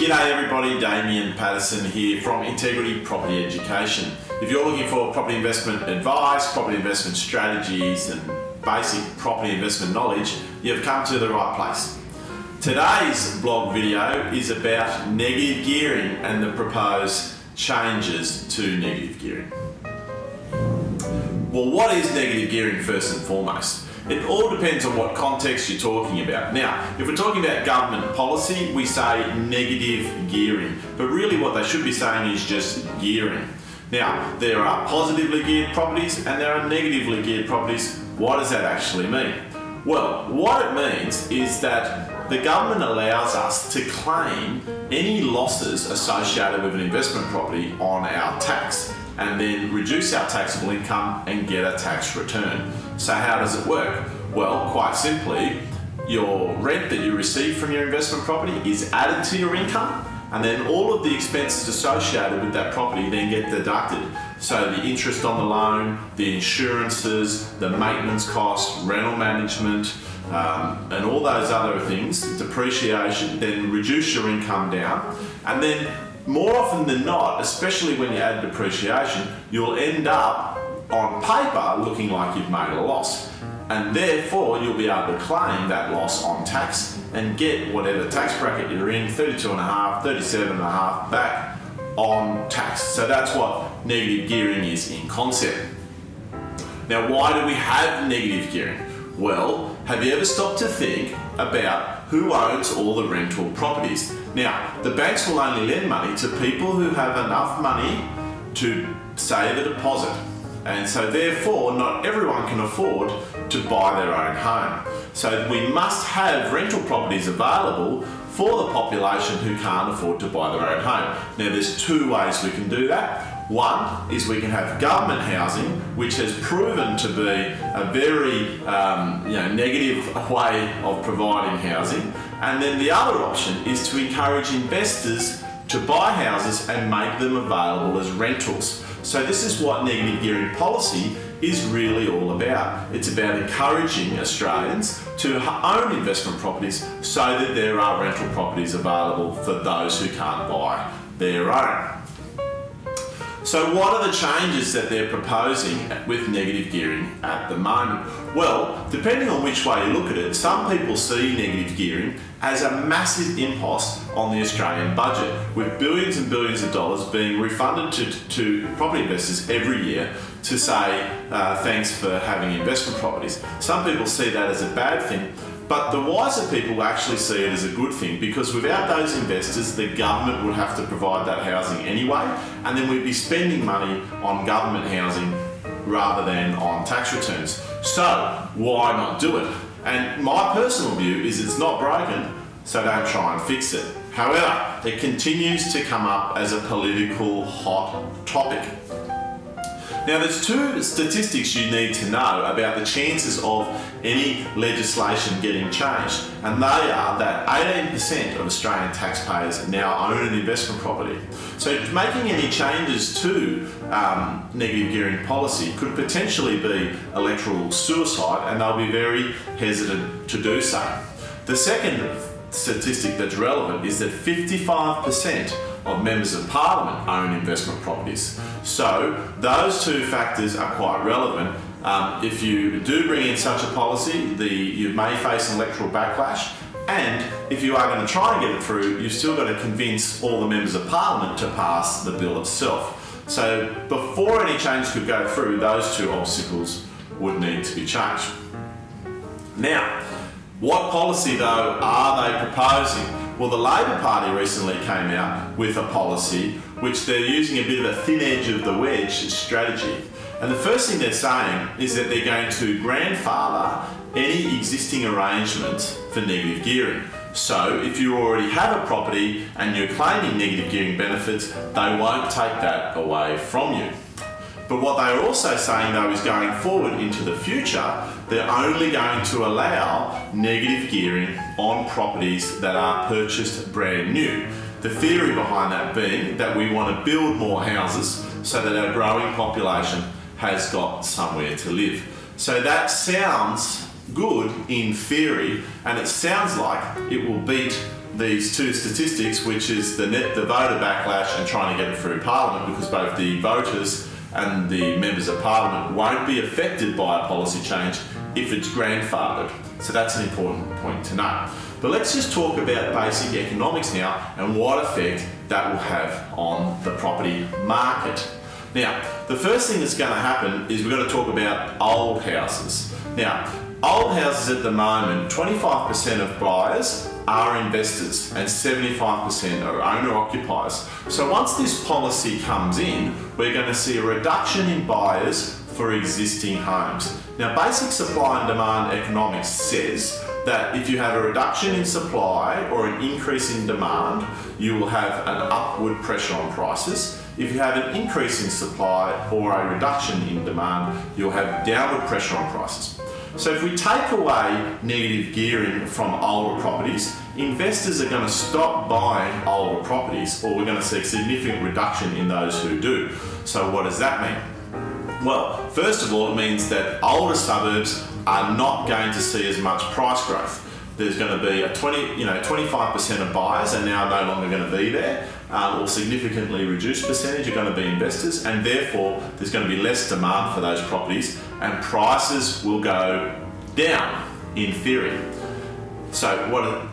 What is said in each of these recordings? G'day everybody, Damien Patterson here from Integrity Property Education. If you're looking for property investment advice, property investment strategies and basic property investment knowledge, you've come to the right place. Today's blog video is about negative gearing and the proposed changes to negative gearing. Well, what is negative gearing first and foremost? It all depends on what context you're talking about. Now, if we're talking about government policy, we say negative gearing, but really what they should be saying is just gearing. Now, there are positively geared properties and there are negatively geared properties. What does that actually mean? Well, what it means is that the government allows us to claim any losses associated with an investment property on our tax, and then reduce our taxable income and get a tax return. So how does it work? Well, quite simply, your rent that you receive from your investment property is added to your income, and then all of the expenses associated with that property then get deducted. So the interest on the loan, the insurances, the maintenance costs, rental management, and all those other things, depreciation, then reduce your income down, and then more often than not, especially when you add depreciation, you'll end up on paper looking like you've made a loss, and therefore you'll be able to claim that loss on tax and get whatever tax bracket you're in, 32.5, 37.5 back on tax. So that's what negative gearing is in concept. Now, why do we have negative gearing? Well, have you ever stopped to think about who owns all the rental properties? Now, the banks will only lend money to people who have enough money to save a deposit, and so therefore not everyone can afford to buy their own home. So we must have rental properties available for the population who can't afford to buy their own home. Now, there's two ways we can do that. One is we can have government housing, which has proven to be a very negative way of providing housing. And then the other option is to encourage investors to buy houses and make them available as rentals. So this is what negative gearing policy is really all about. It's about encouraging Australians to own investment properties so that there are rental properties available for those who can't buy their own. So what are the changes that they're proposing with negative gearing at the moment? Well, depending on which way you look at it, some people see negative gearing as a massive impost on the Australian budget, with billions and billions of dollars being refunded to property investors every year to say thanks for having investment properties. Some people see that as a bad thing, but the wiser people actually see it as a good thing, because without those investors, the government would have to provide that housing anyway, and then we'd be spending money on government housing rather than on tax returns. So why not do it? And my personal view is it's not broken, so don't try and fix it. However, it continues to come up as a political hot topic. Now, there's two statistics you need to know about the chances of any legislation getting changed, and they are that 18% of Australian taxpayers now own an investment property. So making any changes to negative gearing policy could potentially be electoral suicide, and they'll be very hesitant to do so. The second statistic that's relevant is that 55% of members of parliament own investment properties. So those two factors are quite relevant. If you do bring in such a policy, you may face an electoral backlash, and if you are going to try and get it through, you've still got to convince all the members of parliament to pass the bill itself. So before any change could go through, those two obstacles would need to be changed. Now, what policy though are they proposing? Well, the Labor Party recently came out with a policy which they're using a bit of a thin edge of the wedge strategy. And the first thing they're saying is that they're going to grandfather any existing arrangements for negative gearing. So if you already have a property and you're claiming negative gearing benefits, they won't take that away from you. But what they're also saying though is going forward into the future, they're only going to allow negative gearing on properties that are purchased brand new. The theory behind that being that we want to build more houses so that our growing population has got somewhere to live. So that sounds good in theory, and it sounds like it will beat these two statistics, which is the voter backlash and trying to get it through Parliament, because both the voters and the members of Parliament won't be affected by a policy change if it's grandfathered. So that's an important point to know. But let's just talk about basic economics now and what effect that will have on the property market. Now, the first thing that's going to happen is we're going to talk about old houses. Now, old houses at the moment, 25% of buyers are investors and 75% are owner-occupiers. So once this policy comes in, we're going to see a reduction in buyers for existing homes. Now, basic supply and demand economics says that if you have a reduction in supply or an increase in demand, you will have an upward pressure on prices. If you have an increase in supply or a reduction in demand, you'll have downward pressure on prices. So if we take away negative gearing from older properties, investors are going to stop buying older properties, or we're going to see a significant reduction in those who do. So what does that mean? Well, first of all, it means that older suburbs are not going to see as much price growth. There's going to be a 25% of buyers are now no longer going to be there, or significantly reduced percentage are going to be investors, and therefore there's going to be less demand for those properties and prices will go down in theory. So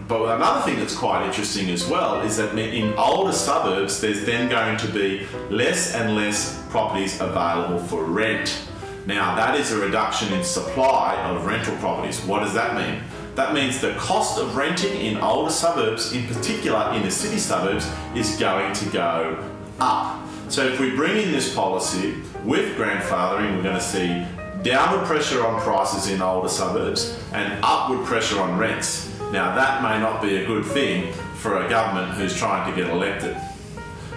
but another thing that's quite interesting as well is that in older suburbs there's then going to be less and less properties available for rent. Now, that is a reduction in supply of rental properties. What does that mean? That means the cost of renting in older suburbs, in particular inner city suburbs, is going to go up. So if we bring in this policy with grandfathering, we're going to see downward pressure on prices in older suburbs and upward pressure on rents. Now, that may not be a good thing for a government who's trying to get elected.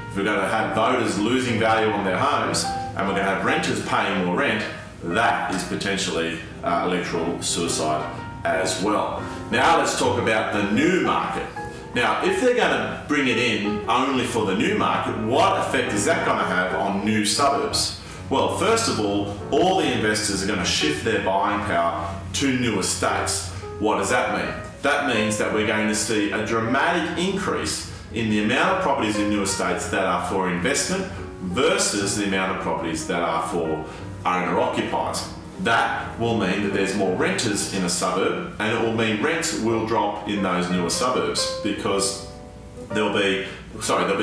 If we're going to have voters losing value on their homes and we're going to have renters paying more rent, that is potentially electoral suicide as well. Now let's talk about the new market. Now, if they're going to bring it in only for the new market, what effect is that going to have on new suburbs? Well, first of all the investors are going to shift their buying power to new estates. What does that mean? That means that we're going to see a dramatic increase in the amount of properties in new estates that are for investment versus the amount of properties that are for owner-occupiers. That will mean that there's more renters in a suburb, and it will mean rents will drop in those newer suburbs because there'll be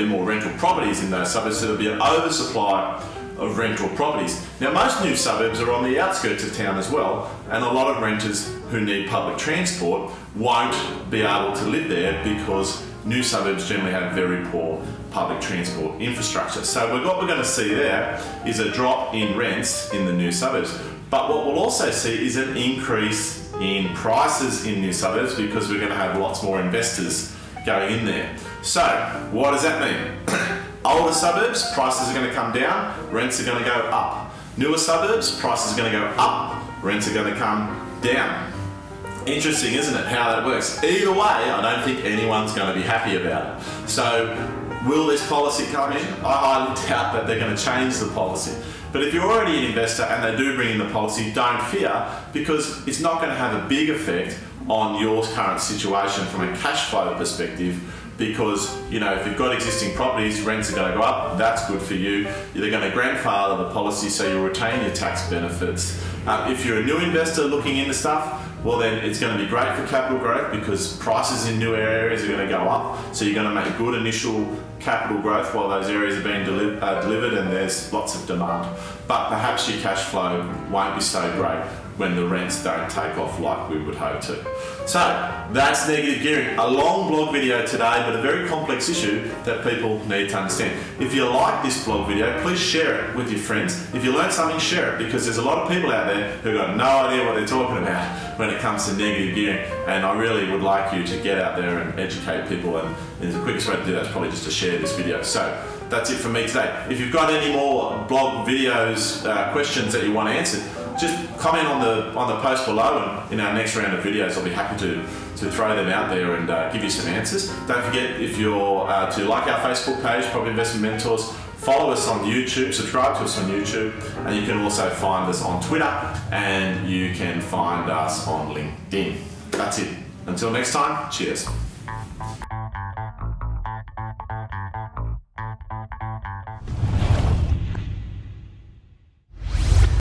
more rental properties in those suburbs, so there'll be an oversupply of rental properties. Now, most new suburbs are on the outskirts of town as well, and a lot of renters who need public transport won't be able to live there because new suburbs generally have very poor public transport infrastructure. So what we're going to see there is a drop in rents in the new suburbs. But what we'll also see is an increase in prices in new suburbs because we're going to have lots more investors going in there. So what does that mean? Older suburbs, prices are going to come down, rents are going to go up. Newer suburbs, prices are going to go up, rents are going to come down. Interesting, isn't it, how that works? Either way, I don't think anyone's going to be happy about it. So will this policy come in? I highly doubt that they're going to change the policy. But if you're already an investor and they do bring in the policy, don't fear, because it's not going to have a big effect on your current situation from a cash flow perspective, because, you know, if you've got existing properties, rents are going to go up, that's good for you. They're going to grandfather the policy so you'll retain your tax benefits. If you're a new investor looking into stuff, well then it's going to be great for capital growth because prices in new areas are going to go up, so you're going to make good initial capital growth while those areas are being delivered and there's lots of demand. But perhaps your cash flow won't be so great when the rents don't take off like we would hope to. So that's negative gearing. A long blog video today, but a very complex issue that people need to understand. If you like this blog video, please share it with your friends. If you learned something, share it, because there's a lot of people out there who've got no idea what they're talking about when it comes to negative gearing, and I really would like you to get out there and educate people, and there's a quickest way to do that is probably just to share this video. So that's it from me today. If you've got any more blog videos, questions that you want answered, just comment on the post below, and in our next round of videos I'll be happy to throw them out there and give you some answers. Don't forget, if you're to like our Facebook page, Property Investment Mentors, follow us on YouTube, subscribe to us on YouTube, and you can also find us on Twitter, and you can find us on LinkedIn. That's it. Until next time, cheers.